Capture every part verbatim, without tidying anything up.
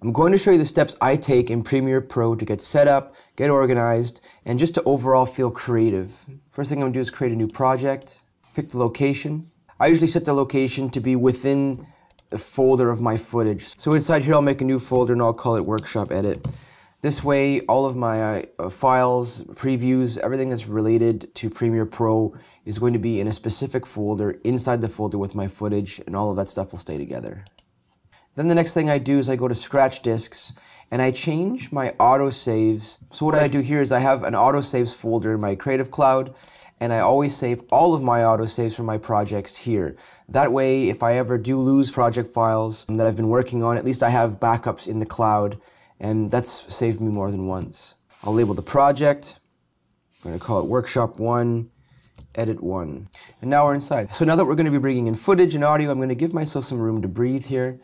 I'm going to show you the steps I take in Premiere Pro to get set up, get organized, and just to overall feel creative. First thing I'm going to do is create a new project, pick the location. I usually set the location to be within the folder of my footage. So inside here I'll make a new folder and I'll call it Workshop Edit. This way all of my uh, files, previews, everything that's related to Premiere Pro is going to be in a specific folder inside the folder with my footage, and all of that stuff will stay together. Then the next thing I do is I go to scratch disks and I change my autosaves. So what I do here is I have an autosaves folder in my Creative Cloud, and I always save all of my autosaves from my projects here. That way if I ever do lose project files that I've been working on, at least I have backups in the cloud, and that's saved me more than once. I'll label the project. I'm going to call it Workshop one. Edit one. And now we're inside. So now that we're going to be bringing in footage and audio, I'm going to give myself some room to breathe here.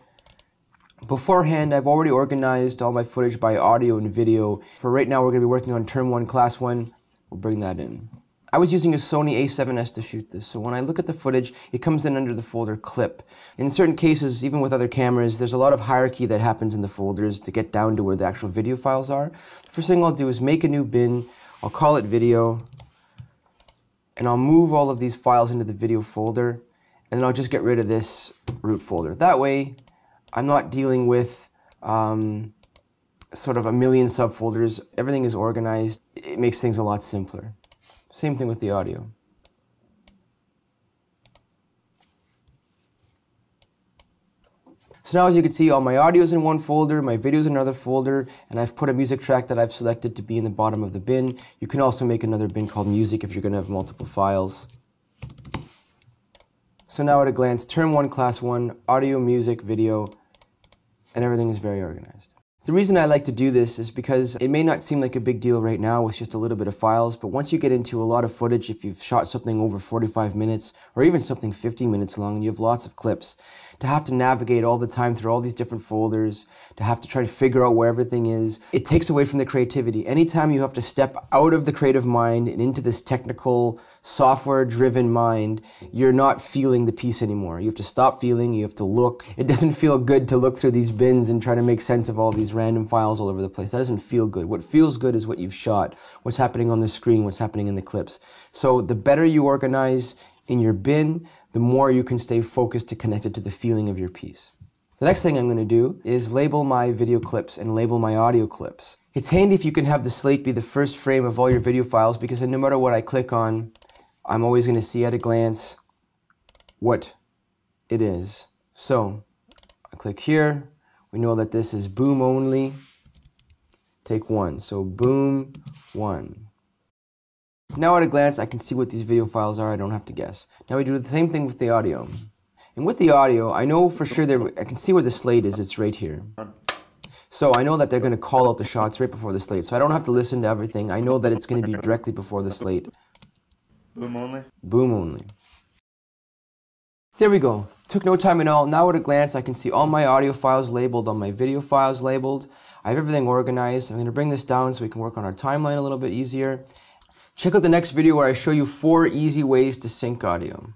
Beforehand, I've already organized all my footage by audio and video. For right now, we're going to be working on Term one, Class one. We'll bring that in. I was using a Sony A seven S to shoot this, so when I look at the footage, it comes in under the folder Clip. In certain cases, even with other cameras, there's a lot of hierarchy that happens in the folders to get down to where the actual video files are. The first thing I'll do is make a new bin. I'll call it Video, and I'll move all of these files into the Video folder, and then I'll just get rid of this root folder. That way, I'm not dealing with um, sort of a million subfolders. Everything is organized. It makes things a lot simpler. Same thing with the audio. So now as you can see, all my audio is in one folder, my video is in another folder, and I've put a music track that I've selected to be in the bottom of the bin. You can also make another bin called Music if you're going to have multiple files. So now at a glance, Term one, Class one, audio, music, video, and everything is very organized. The reason I like to do this is because it may not seem like a big deal right now with just a little bit of files, but once you get into a lot of footage, if you've shot something over forty-five minutes or even something fifty minutes long and you have lots of clips, to have to navigate all the time through all these different folders, to have to try to figure out where everything is, it takes away from the creativity. Anytime you have to step out of the creative mind and into this technical, software-driven mind, you're not feeling the piece anymore. You have to stop feeling, you have to look. It doesn't feel good to look through these bins and try to make sense of all these random files all over the place. That doesn't feel good. What feels good is what you've shot, what's happening on the screen, what's happening in the clips. So the better you organize in your bin, the more you can stay focused and connected to the feeling of your piece. The next thing I'm going to do is label my video clips and label my audio clips. It's handy if you can have the slate be the first frame of all your video files, because then no matter what I click on, I'm always going to see at a glance what it is. So I click here. We know that this is boom only, take one. So boom one. Now at a glance, I can see what these video files are. I don't have to guess. Now we do the same thing with the audio. And with the audio, I know for sure that I can see where the slate is. It's right here. So I know that they're going to call out the shots right before the slate. So I don't have to listen to everything. I know that it's going to be directly before the slate. Boom only. Boom only. There we go. Took no time at all. Now at a glance, I can see all my audio files labeled, all my video files labeled. I have everything organized. I'm going to bring this down so we can work on our timeline a little bit easier. Check out the next video where I show you four easy ways to sync audio.